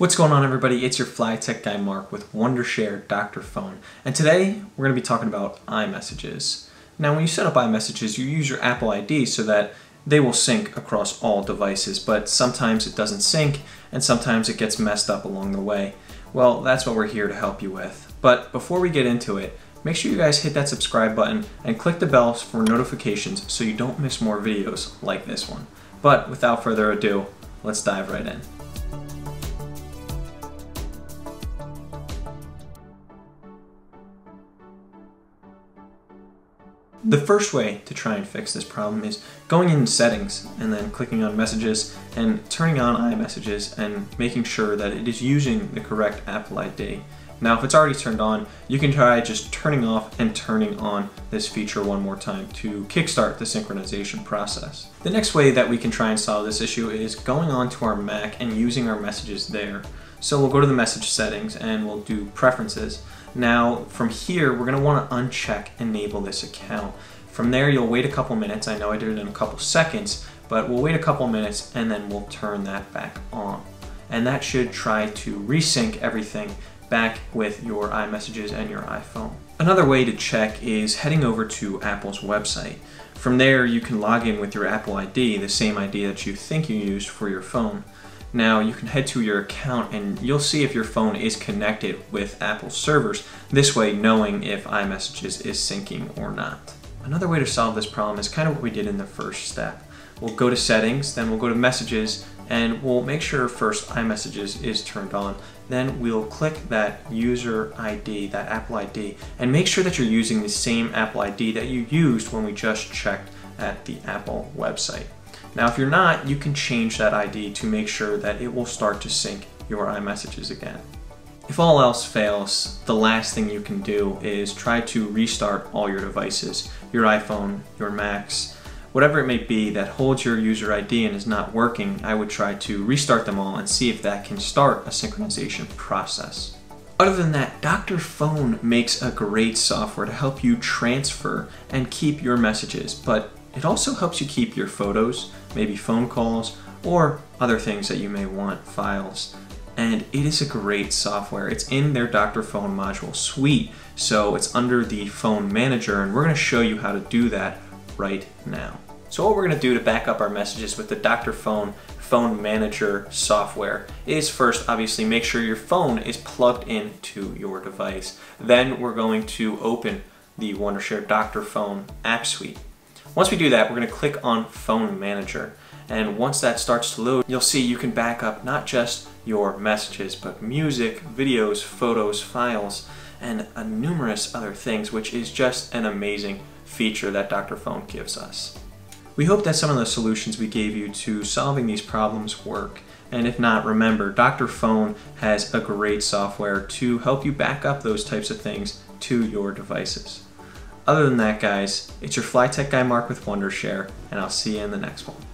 What's going on, everybody? It's your Flytech guy Mark with Wondershare Dr.Fone, and today we're going to be talking about iMessages. Now, when you set up iMessages, you use your Apple ID so that they will sync across all devices, but sometimes it doesn't sync and sometimes it gets messed up along the way. Well, that's what we're here to help you with. But before we get into it, make sure you guys hit that subscribe button and click the bell for notifications so you don't miss more videos like this one. But without further ado, let's dive right in. The first way to try and fix this problem is going into settings and then clicking on messages and turning on iMessages and making sure that it is using the correct Apple ID. Now, if it's already turned on, you can try just turning off and turning on this feature one more time to kickstart the synchronization process. The next way that we can try and solve this issue is going on to our Mac and using our messages there. So we'll go to the message settings and we'll do preferences. Now, from here, we're gonna wanna uncheck enable this account. From there, you'll wait a couple minutes. I know I did it in a couple seconds, but we'll wait a couple minutes and then we'll turn that back on. And that should try to resync everything back with your iMessages and your iPhone. Another way to check is heading over to Apple's website. From there, you can log in with your Apple ID, the same ID that you think you used for your phone. Now, you can head to your account and you'll see if your phone is connected with Apple servers, this way knowing if iMessages is syncing or not. Another way to solve this problem is kind of what we did in the first step. We'll go to settings, then we'll go to messages, and we'll make sure first iMessages is turned on. Then we'll click that user ID, that Apple ID, and make sure that you're using the same Apple ID that you used when we just checked at the Apple website. Now, if you're not, you can change that ID to make sure that it will start to sync your iMessages again. If all else fails, the last thing you can do is try to restart all your devices, your iPhone, your Macs, whatever it may be that holds your user ID and is not working. I would try to restart them all and see if that can start a synchronization process. Other than that, Dr.Fone makes a great software to help you transfer and keep your messages, but it also helps you keep your photos, maybe phone calls, or other things that you may want, files. And it is a great software. It's in their Dr.Fone module suite, so it's under the Phone Manager, and we're gonna show you how to do that right now. So what we're gonna do to back up our messages with the Dr.Fone Phone Manager software is first, obviously, make sure your phone is plugged into your device. Then we're going to open the Wondershare Dr.Fone app suite. Once we do that, we're going to click on Phone Manager, and once that starts to load, you'll see you can back up not just your messages, but music, videos, photos, files, and numerous other things, which is just an amazing feature that Dr.Fone gives us. We hope that some of the solutions we gave you to solving these problems work, and if not, remember, Dr.Fone has a great software to help you back up those types of things to your devices. Other than that, guys, it's your Flytech guy Mark with Wondershare, and I'll see you in the next one.